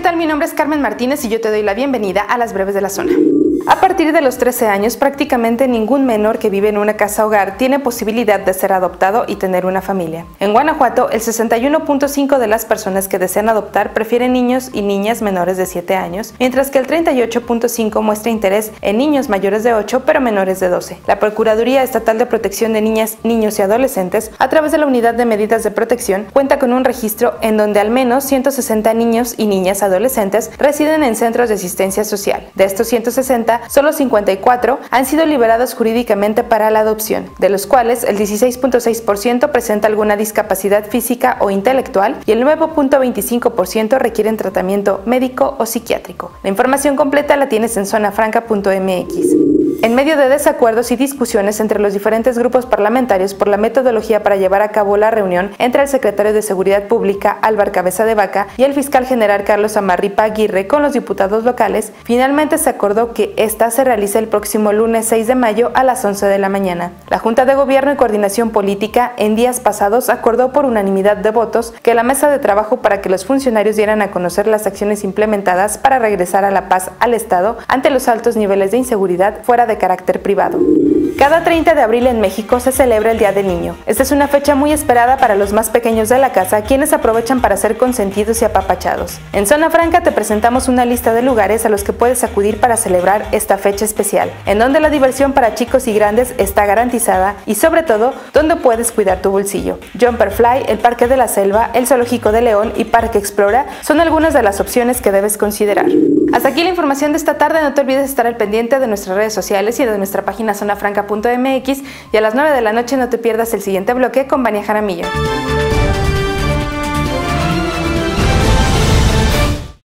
¿qué tal? Mi nombre es Carmen Martínez y yo te doy la bienvenida a las Breves de la Zona. A partir de los 13 años, prácticamente ningún menor que vive en una casa hogar tiene posibilidad de ser adoptado y tener una familia. En Guanajuato, el 61.5% de las personas que desean adoptar prefieren niños y niñas menores de 7 años, mientras que el 38.5% muestra interés en niños mayores de 8 pero menores de 12. La Procuraduría Estatal de Protección de Niñas, Niños y Adolescentes, a través de la Unidad de Medidas de Protección, cuenta con un registro en donde al menos 160 niños y niñas adolescentes residen en centros de asistencia social. De estos 160, solo 54 han sido liberados jurídicamente para la adopción, de los cuales el 16.6% presenta alguna discapacidad física o intelectual y el 9.25% requieren tratamiento médico o psiquiátrico. La información completa la tienes en zonafranca.mx. En medio de desacuerdos y discusiones entre los diferentes grupos parlamentarios por la metodología para llevar a cabo la reunión entre el secretario de Seguridad Pública, Álvar Cabeza de Vaca, y el fiscal general Carlos Amarripa Aguirre con los diputados locales, finalmente se acordó que esta se realiza el próximo lunes 6 de mayo a las 11 de la mañana. La Junta de Gobierno y Coordinación Política en días pasados acordó por unanimidad de votos que la mesa de trabajo para que los funcionarios dieran a conocer las acciones implementadas para regresar a la paz al Estado ante los altos niveles de inseguridad fuera de carácter privado. Cada 30 de abril en México se celebra el Día del Niño. Esta es una fecha muy esperada para los más pequeños de la casa, quienes aprovechan para ser consentidos y apapachados. En Zona Franca te presentamos una lista de lugares a los que puedes acudir para celebrar esta fecha especial, en donde la diversión para chicos y grandes está garantizada y sobre todo, donde puedes cuidar tu bolsillo. Jumperfly, el Parque de la Selva, el Zoológico de León y Parque Explora son algunas de las opciones que debes considerar. Hasta aquí la información de esta tarde. No te olvides estar al pendiente de nuestras redes sociales y de nuestra página zonafranca.mx, y a las 9 de la noche no te pierdas el siguiente bloque con Vanesa Jaramillo.